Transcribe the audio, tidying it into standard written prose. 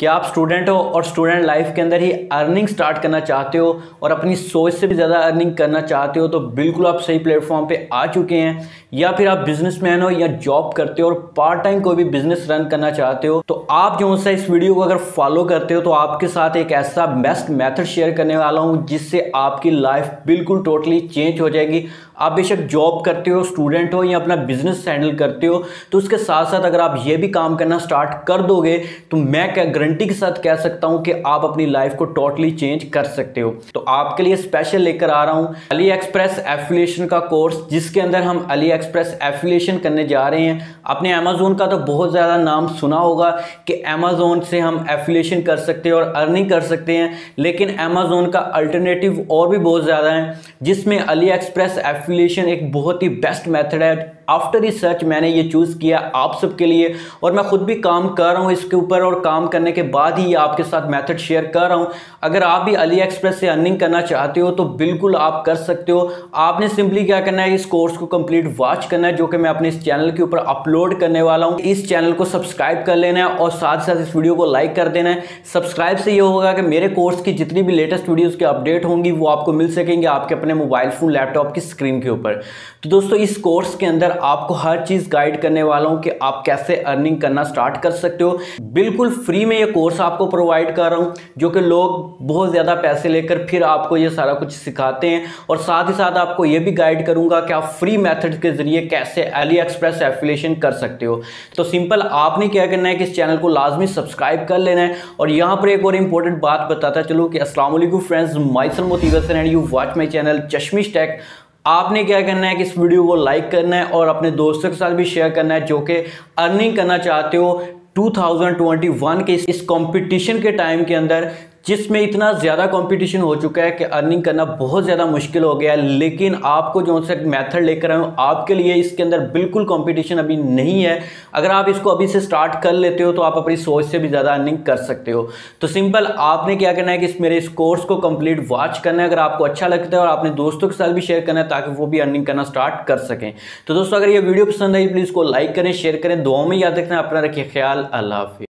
क्या आप स्टूडेंट हो और स्टूडेंट लाइफ के अंदर ही अर्निंग स्टार्ट करना चाहते हो और अपनी सोच से भी ज़्यादा अर्निंग करना चाहते हो तो बिल्कुल आप सही प्लेटफॉर्म पे आ चुके हैं। या फिर आप बिजनेसमैन हो या जॉब करते हो और पार्ट टाइम कोई भी बिजनेस रन करना चाहते हो तो आप जो सा इस वीडियो को अगर फॉलो करते हो तो आपके साथ एक ऐसा बेस्ट मैथड शेयर करने वाला हूँ जिससे आपकी लाइफ बिल्कुल टोटली चेंज हो जाएगी। आप बेशक जॉब करते हो, स्टूडेंट हो या अपना बिजनेस हैंडल करते हो तो उसके साथ साथ अगर आप ये भी काम करना स्टार्ट कर दोगे तो मैं गारंटी के साथ कह सकता हूं कि आप अपनी लाइफ को टोटली चेंज कर सकते हो। तो आपके लिए स्पेशल लेकर आ रहा हूं AliExpress एफिलिएशन का कोर्स, जिसके अंदर हम AliExpress एफिलिएशन करने जा रहे हैं। आपने Amazon का तो बहुत ज़्यादा नाम सुना होगा कि Amazon से हम एफिलिएशन कर सकते हैं और अर्निंग कर सकते हैं, लेकिन Amazon का अल्टरनेटिव और भी बहुत ज़्यादा है जिसमें AliExpress एफिलिएशन एक बहुत ही बेस्ट मेथड है। आफ्टर रिसर्च मैंने ये चूज़ किया आप सबके लिए और मैं खुद भी काम कर रहा हूँ इसके ऊपर और काम करने के बाद ही आपके साथ मेथड शेयर कर रहा हूँ। अगर आप भी AliExpress से अर्निंग करना चाहते हो तो बिल्कुल आप कर सकते हो। आपने सिंपली क्या करना है, इस कोर्स को कंप्लीट वॉच करना है जो कि मैं अपने इस चैनल के ऊपर अपलोड करने वाला हूँ। इस चैनल को सब्सक्राइब कर लेना है और साथ साथ इस वीडियो को लाइक कर देना है। सब्सक्राइब से ये होगा कि मेरे कोर्स की जितनी भी लेटेस्ट वीडियोज़ की अपडेट होंगी वो आपको मिल सकेंगे आपके अपने मोबाइल फ़ोन, लैपटॉप की स्क्रीन के ऊपर। तो दोस्तों, इस कोर्स के अंदर आपको हर चीज़ गाइड करने वाला हूं कि आप कैसे अर्निंग करना स्टार्ट कर सकते हो। बिल्कुल फ्री में ये कोर्स आपको प्रोवाइड कर रहा हूं, जो कि लोग बहुत ज़्यादा पैसे लेकर फिर आपको ये सारा कुछ सिखाते हैं। और साथ ही साथ आपको ये भी गाइड करूंगा कि आप फ्री मेथड के ज़रिए कैसे AliExpress एफिलिएशन कर सकते हो। तो सिंपल आपने क्या करना है कि इस चैनल को लाजमी सब्सक्राइब कर लेना है। और यहाँ पर एक और इंपॉर्टेंट बात बताता चलूँ कि अस्सलाम वालेकुम friends, myself Motib Hasan and you watch my channel Chashmish tech. आपने क्या करना है कि इस वीडियो को लाइक करना है और अपने दोस्तों के साथ भी शेयर करना है जो कि अर्निंग करना चाहते हो 2021 के इस कंपटीशन के टाइम के अंदर, जिसमें इतना ज़्यादा कंपटीशन हो चुका है कि अर्निंग करना बहुत ज़्यादा मुश्किल हो गया है। लेकिन आपको जो सा मेथड लेकर आया हूँ आपके लिए, इसके अंदर बिल्कुल कंपटीशन अभी नहीं है। अगर आप इसको अभी से स्टार्ट कर लेते हो तो आप अपनी सोच से भी ज़्यादा अर्निंग कर सकते हो। तो सिंपल आपने क्या करना है कि मेरे इस कोर्स को कंप्लीट वॉच करना है अगर आपको अच्छा लगता है, और अपने दोस्तों के साथ भी शेयर करना है ताकि वो भी अर्निंग करना स्टार्ट कर सकें। तो दोस्तों, अगर ये वीडियो पसंद आई प्लीज़ इसको लाइक करें, शेयर करें, दुआओं में याद रखना, अपना रखिए ख्याल, अल्लाह हाफिज़।